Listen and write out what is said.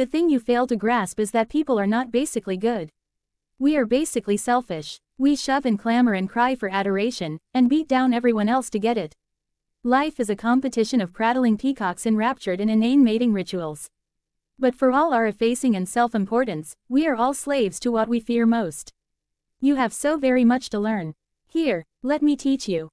The thing you fail to grasp is that people are not basically good. We are basically selfish. We shove and clamor and cry for adoration, and beat down everyone else to get it. Life is a competition of prattling peacocks enraptured in inane mating rituals. But for all our effacing and self-importance, we are all slaves to what we fear most. You have so very much to learn. Here, let me teach you.